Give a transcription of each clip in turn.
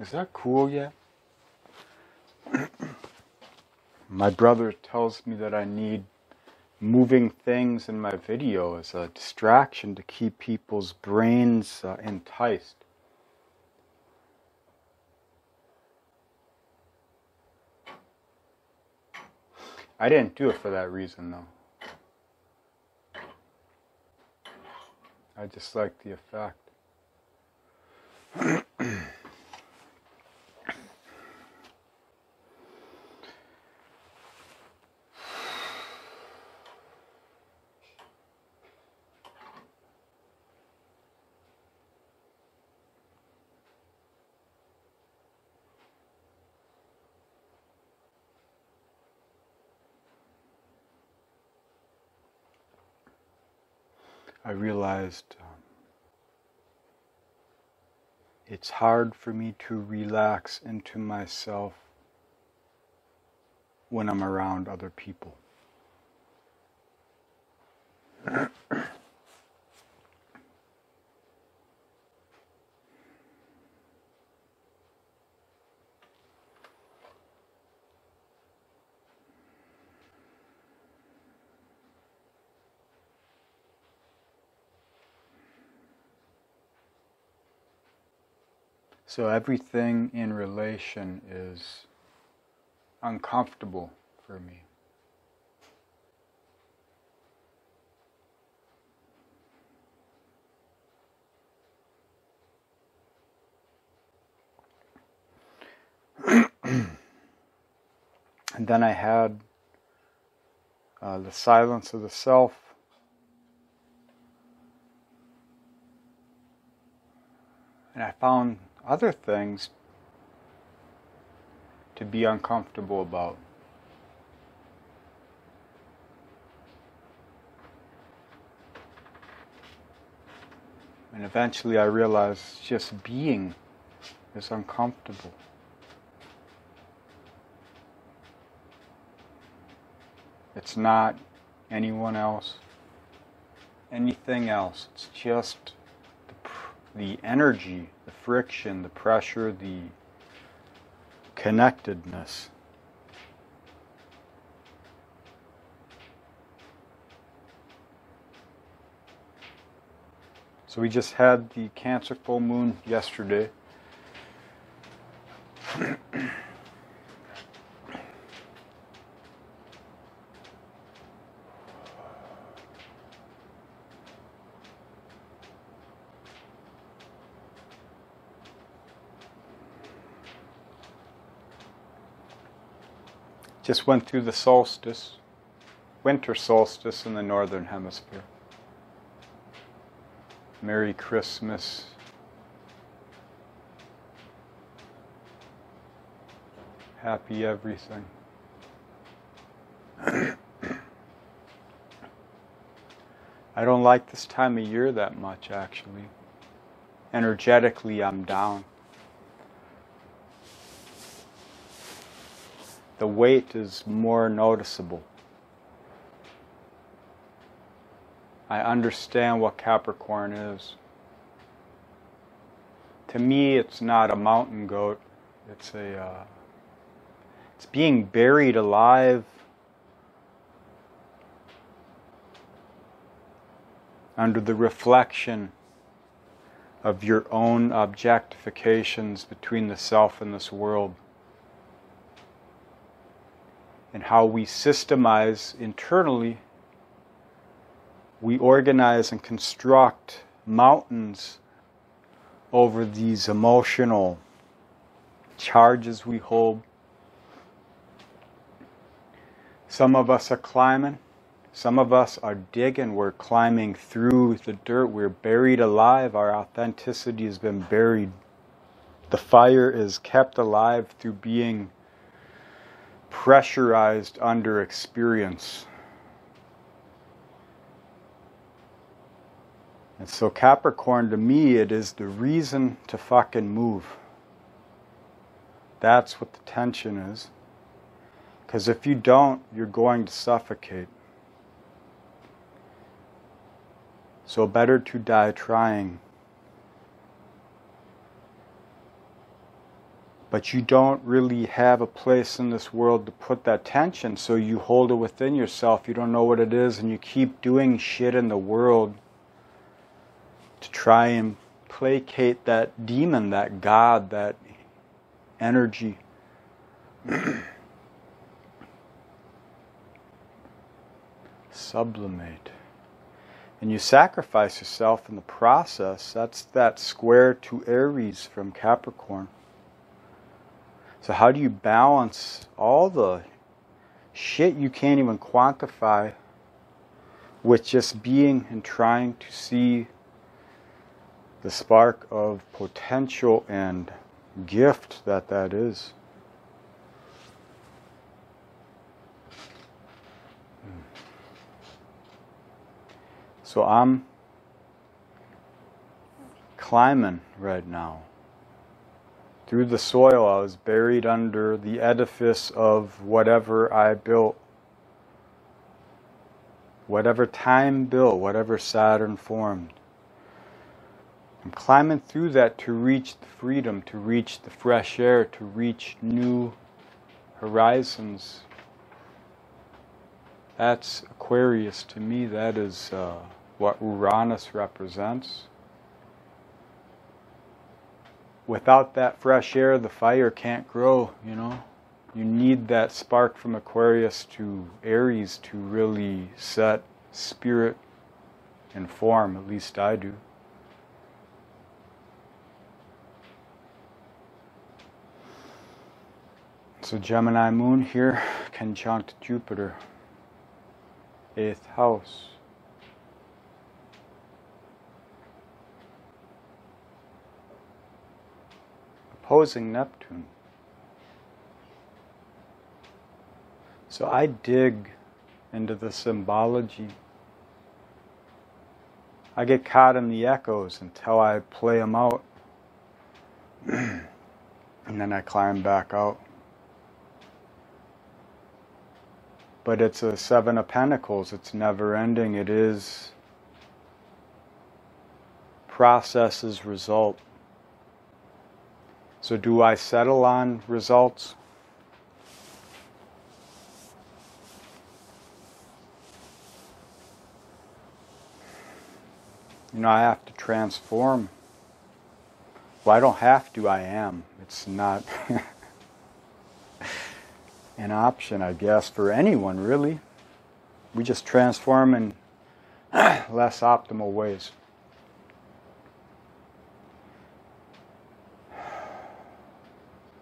Is that cool yet? My brother tells me that I need moving things in my video as a distraction to keep people's brains enticed. I didn't do it for that reason, though. I just like the effect. I realized it's hard for me to relax into myself when I'm around other people. So everything in relation is uncomfortable for me. And then I had the silence of the self. And I found other things to be uncomfortable about. And eventually I realized just being is uncomfortable. It's not anyone else, anything else. It's just the energy, the friction, the pressure, the connectedness. So we just had the Cancer full moon yesterday. Just went through the solstice, winter solstice in the northern hemisphere. Merry Christmas. Happy everything. I don't like this time of year that much, actually. Energetically, I'm down. The weight is more noticeable. I understand what Capricorn is. To me, it's not a mountain goat. It's it's being buried alive under the reflection of your own objectifications between the self and this world, and how we systemize internally. We organize and construct mountains over these emotional charges we hold. Some of us are climbing, some of us are digging, we're climbing through the dirt, we're buried alive, our authenticity has been buried. The fire is kept alive through being pressurized under experience. And so Capricorn, to me, it is the reason to fucking move. That's what the tension is. Because if you don't, you're going to suffocate. So better to die trying but you don't really have a place in this world to put that tension, so you hold it within yourself. You don't know what it is, and you keep doing shit in the world to try and placate that demon, that God, that energy. Sublimate. And you sacrifice yourself in the process. That's that square to Aries from Capricorn. So how do you balance all the shit you can't even quantify with just being and trying to see the spark of potential and gift that is? So I'm climbing right now. Through the soil, I was buried under the edifice of whatever I built. Whatever time built, whatever Saturn formed. I'm climbing through that to reach the freedom, to reach the fresh air, to reach new horizons. That's Aquarius to me. That is what Uranus represents. Without that fresh air, the fire can't grow, you know. You need that spark from Aquarius to Aries to really set spirit and form, at least I do. So Gemini moon here, conjunct Jupiter, 8th house. Opposing Neptune. So I dig into the symbology. I get caught in the echoes until I play them out. And then I climb back out. But it's a Seven of Pentacles. It's never ending. It is processes result. So do I settle on results? You know, I have to transform. Well, I don't have to, I am. It's not an option, I guess, for anyone, really. We just transform in less optimal ways.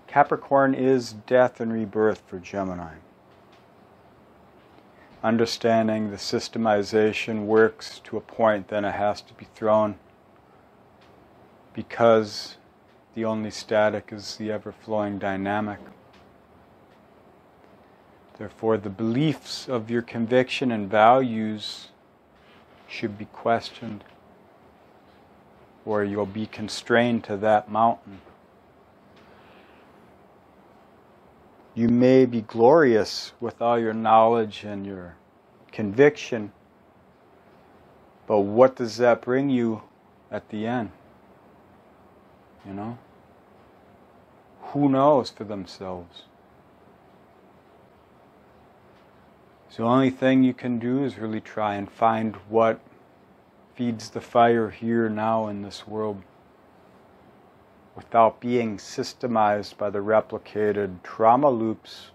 Capricorn is death and rebirth for Gemini. Understanding the systemization works to a point, then it has to be thrown, because the only static is the ever-flowing dynamic. Therefore, the beliefs of your conviction and values should be questioned, or you'll be constrained to that mountain. You may be glorious with all your knowledge and your conviction, but what does that bring you at the end? You know? Who knows for themselves? So the only thing you can do is really try and find what feeds the fire here now in this world, without being systemized by the replicated trauma loops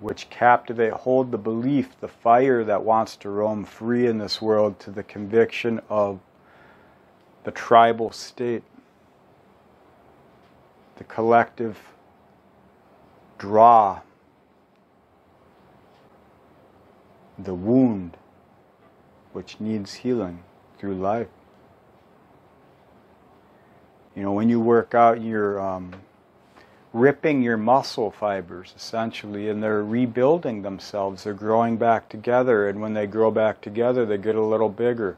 which captivate, hold the belief, the fire that wants to roam free in this world, to the conviction of the tribal state, the collective draw, the wound which needs healing through life. You know, when you work out, you're ripping your muscle fibers, essentially, and they're rebuilding themselves. They're growing back together, and when they grow back together, they get a little bigger.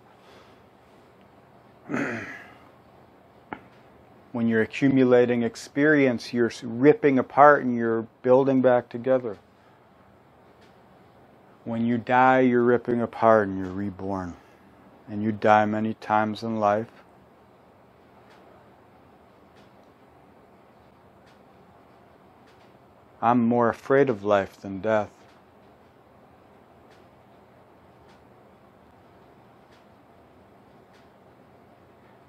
When you're accumulating experience, you're ripping apart and you're building back together. When you die, you're ripping apart and you're reborn. And you die many times in life. I'm more afraid of life than death.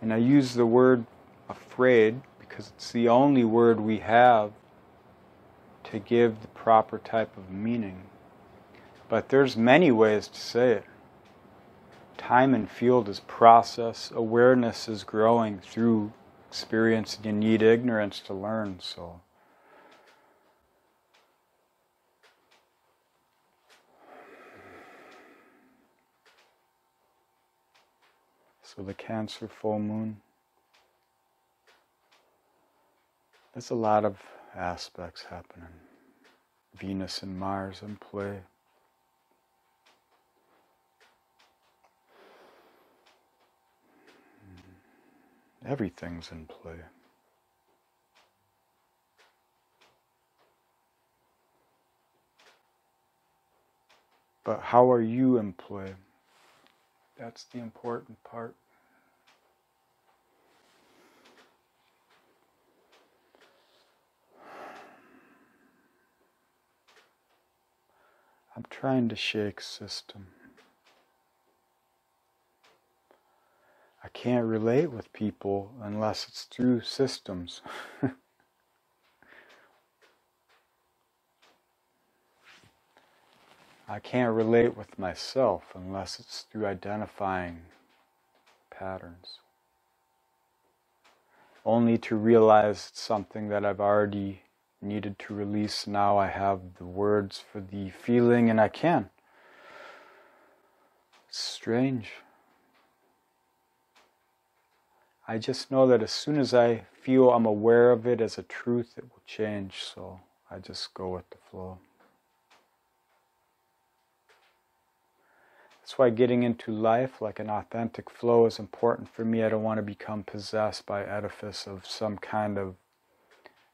And I use the word afraid because it's the only word we have to give the proper type of meaning. But there's many ways to say it. Time and field is process. Awareness is growing through experience. You need ignorance to learn, so. So the Cancer full moon, there's a lot of aspects happening. Venus and Mars in play. Everything's in play. But how are you in play? That's the important part. I'm trying to shake system. I can't relate with people unless it's through systems. I can't relate with myself unless it's through identifying patterns. Only to realize it's something that I've already needed to release. Now I have the words for the feeling and I can. It's strange. I just know that as soon as I feel I'm aware of it as a truth, it will change, so I just go with the flow. That's why getting into life like an authentic flow is important for me. I don't want to become possessed by edifice of some kind of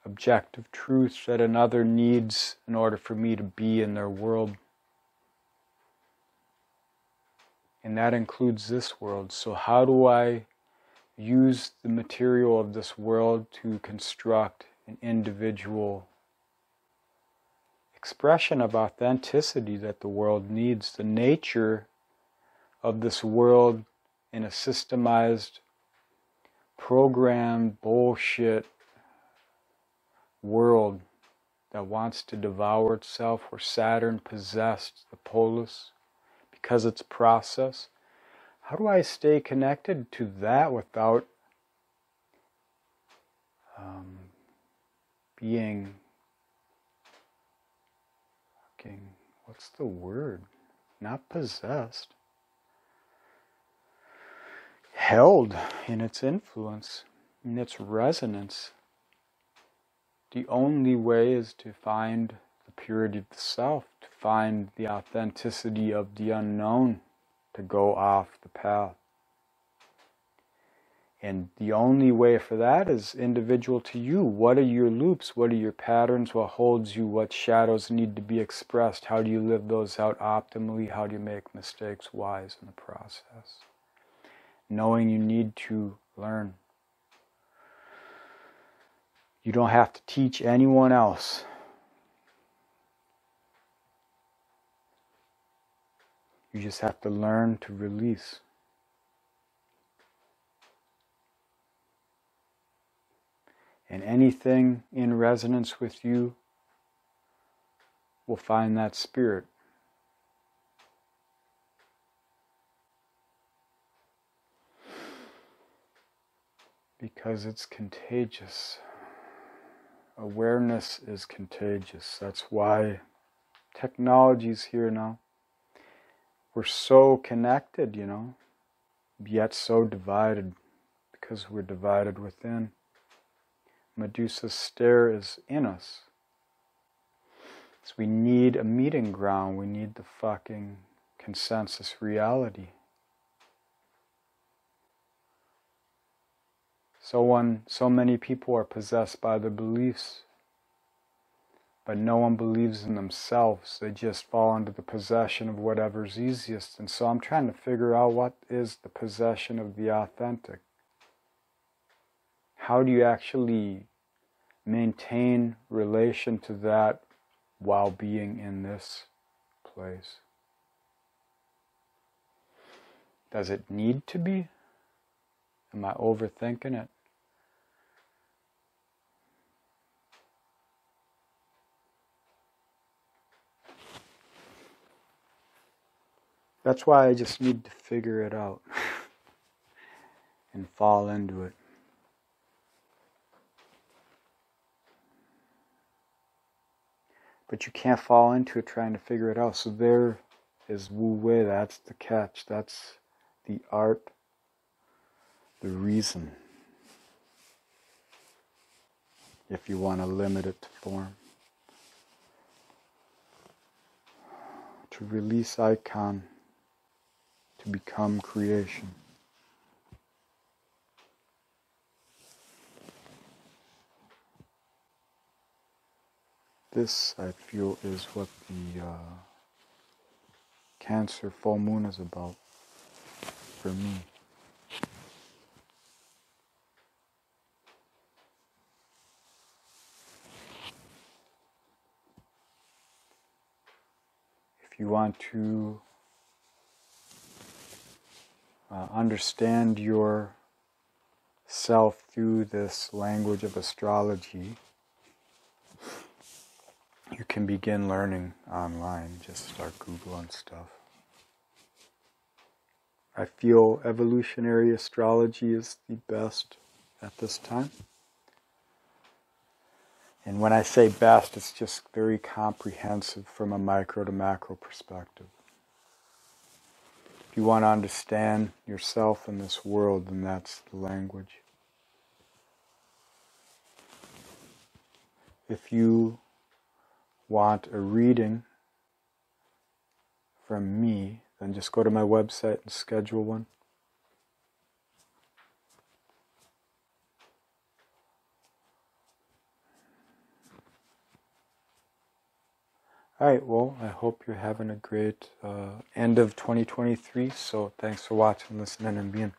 objective truth that another needs in order for me to be in their world. And that includes this world. So how do I use the material of this world to construct an individual expression of authenticity that the world needs? The nature of this world in a systemized, programmed, bullshit world that wants to devour itself, where Saturn possessed the polis because it's process. How do I stay connected to that without being fucking, what's the word? Not possessed. Held in its influence, in its resonance. The only way is to find the purity of the self, to find the authenticity of the unknown, to go off the path. And the only way for that is individual to you. What are your loops? What are your patterns? What holds you? What shadows need to be expressed? How do you live those out optimally? How do you make mistakes wise in the process? Knowing you need to learn. You don't have to teach anyone else. You just have to learn to release. And anything in resonance with you will find that spirit. Because it's contagious. Awareness is contagious. That's why technology's here now. We're so connected, you know, yet so divided, because we're divided within. Medusa's stare is in us. So we need a meeting ground. We need the fucking consensus reality. So many people are possessed by their beliefs. But no one believes in themselves. They just fall under the possession of whatever's easiest. And so I'm trying to figure out what is the possession of the authentic. How do you actually maintain relation to that while being in this place? Does it need to be? Am I overthinking it? That's why I just need to figure it out and fall into it. But you can't fall into it trying to figure it out. So there is Wu Wei. That's the catch. That's the art, the reason, if you want to limit it to form. To release icon, to become creation. This, I feel, is what the Cancer full moon is about for me. If you want to understand yourself through this language of astrology, you can begin learning online. Just start Googling stuff. I feel evolutionary astrology is the best at this time. And when I say best, it's just very comprehensive from a micro to macro perspective. If you want to understand yourself in this world, then that's the language. If you want a reading from me, then just go to my website and schedule one. All right, well, I hope you're having a great end of 2023. So thanks for watching, listening, and being.